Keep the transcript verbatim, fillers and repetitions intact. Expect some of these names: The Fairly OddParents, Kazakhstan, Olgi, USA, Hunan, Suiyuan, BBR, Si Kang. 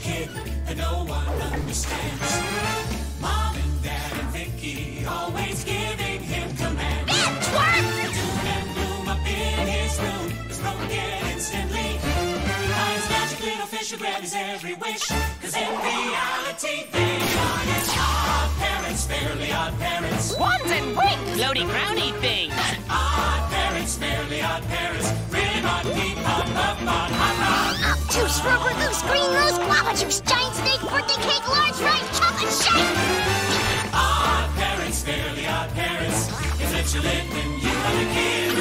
college kid that no one understands. Mom and Dad and Vicky always giving him commands. That's what! The doom and gloom up in his room is broken instantly. Eyes magic little fish who grab his every wish. Cause in reality, they are his odd parents, fairly odd parents. Wands and wink, floaty crowny things. Odd parents, fairly odd parents. Rhythm on, peep on, puff on, hot dog. Obtuse, rubber goose, green rose, guava juice, giant snake, birthday cake, large rice, chocolate shake. Odd parents, fairly odd parents. It's what you live when you are a kid.